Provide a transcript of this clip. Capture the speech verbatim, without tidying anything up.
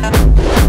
fire.